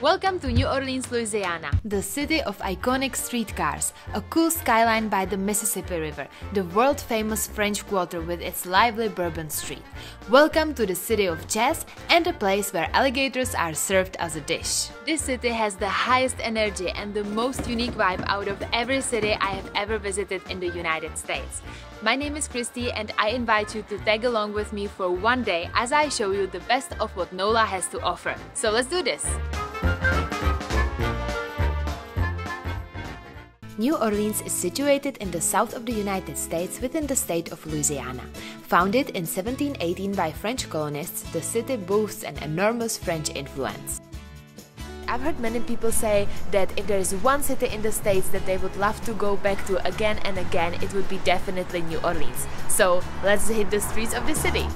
Welcome to New Orleans, Louisiana, the city of iconic streetcars, a cool skyline by the Mississippi River, the world-famous French Quarter with its lively Bourbon Street. Welcome to the city of jazz and a place where alligators are served as a dish. This city has the highest energy and the most unique vibe out of every city I have ever visited in the United States. My name is Christy and I invite you to tag along with me for one day as I show you the best of what NOLA has to offer. So let's do this! New Orleans is situated in the south of the United States within the state of Louisiana. Founded in 1718 by French colonists, the city boasts an enormous French influence. I've heard many people say that if there is one city in the States that they would love to go back to again and again, it would be definitely New Orleans. So let's hit the streets of the city!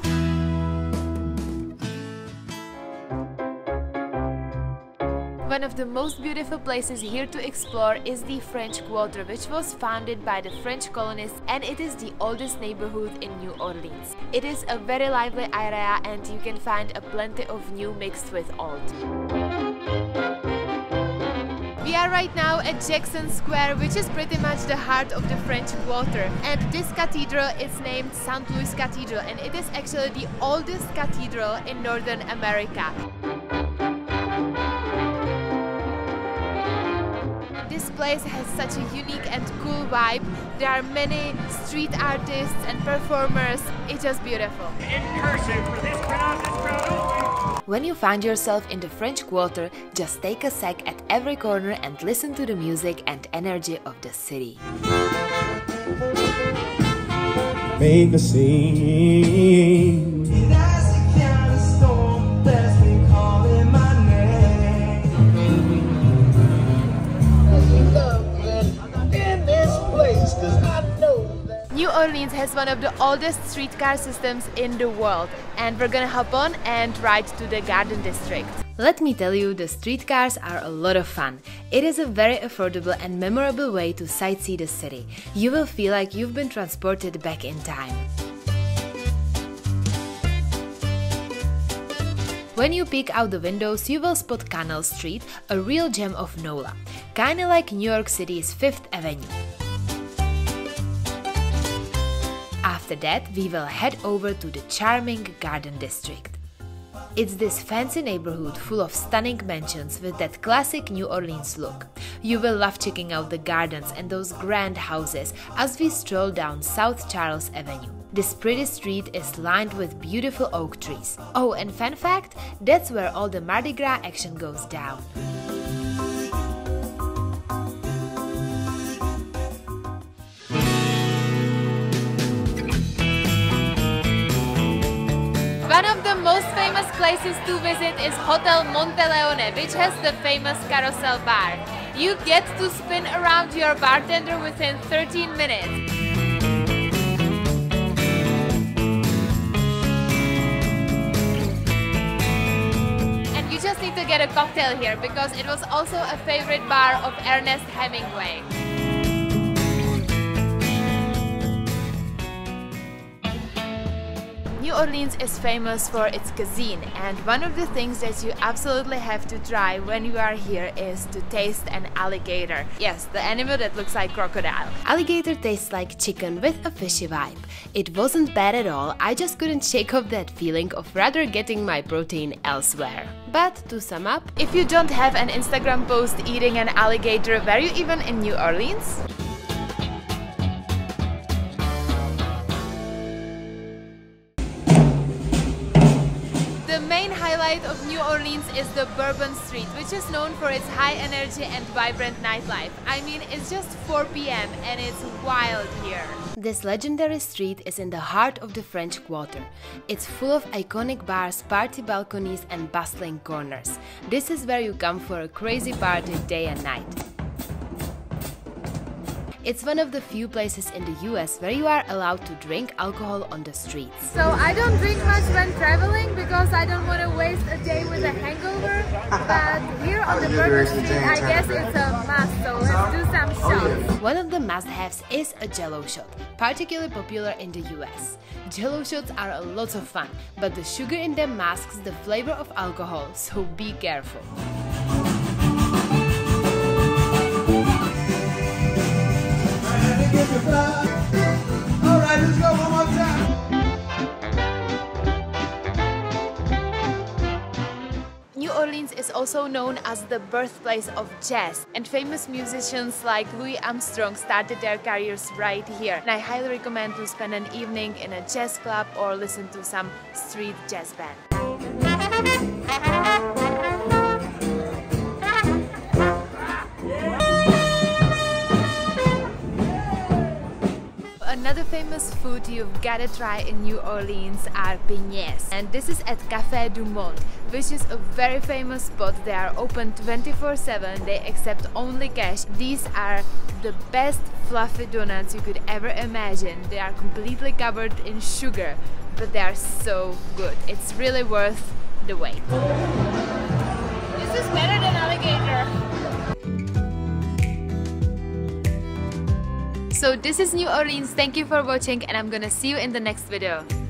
One of the most beautiful places here to explore is the French Quarter, which was founded by the French colonists, and it is the oldest neighborhood in New Orleans. It is a very lively area and you can find a plenty of new mixed with old. We are right now at Jackson Square, which is pretty much the heart of the French Quarter. And this cathedral is named St. Louis Cathedral, and it is actually the oldest cathedral in Northern America. This place has such a unique and cool vibe. There are many street artists and performers. It's just beautiful. In cursive for this crowd, When you find yourself in the French Quarter, just take a sec at every corner and listen to the music and energy of the city. Make a scene. New Orleans has one of the oldest streetcar systems in the world, and we're gonna hop on and ride to the Garden District. Let me tell you, the streetcars are a lot of fun. It is a very affordable and memorable way to sightsee the city. You will feel like you've been transported back in time. When you peek out the windows, you will spot Canal Street, a real gem of NOLA, kinda like New York City's Fifth Avenue. After that, we will head over to the charming Garden District. It's this fancy neighborhood full of stunning mansions with that classic New Orleans look. You will love checking out the gardens and those grand houses as we stroll down South Charles Avenue. This pretty street is lined with beautiful oak trees. Oh, and fun fact, that's where all the Mardi Gras action goes down. One of the most famous places to visit is Hotel Monteleone, which has the famous Carousel Bar. You get to spin around your bartender within 13 minutes. And you just need to get a cocktail here, because it was also a favorite bar of Ernest Hemingway. New Orleans is famous for its cuisine, and one of the things that you absolutely have to try when you are here is to taste an alligator. Yes, the animal that looks like crocodile. Alligator tastes like chicken with a fishy vibe. It wasn't bad at all, I just couldn't shake off that feeling of rather getting my protein elsewhere. But to sum up, if you don't have an Instagram post eating an alligator, were you even in New Orleans? Of New Orleans is the Bourbon Street, which is known for its high energy and vibrant nightlife. I mean, it's just 4 p.m. and it's wild here. This legendary street is in the heart of the French Quarter. It's full of iconic bars, party balconies and bustling corners. This is where you come for a crazy party day and night. It's one of the few places in the US where you are allowed to drink alcohol on the streets. So I don't drink much when traveling because I don't want to waste a day with a hangover. But here on the Bourbon Street, I guess it's a must, so let's do some shots. One of the must-haves is a Jello shot, particularly popular in the US. Jello shots are a lot of fun, but the sugar in them masks the flavor of alcohol, so be careful. also known as the birthplace of jazz, and famous musicians like Louis Armstrong started their careers right here. And I highly recommend to spend an evening in a jazz club or listen to some street jazz band. Another famous food you've gotta try in New Orleans are beignets, and this is at Café du Monde, which is a very famous spot. They are open 24/7, they accept only cash. These are the best fluffy donuts you could ever imagine. They are completely covered in sugar, but they are so good. It's really worth the wait. This is better than alligator. So this is New Orleans. Thank you for watching, and I'm gonna see you in the next video.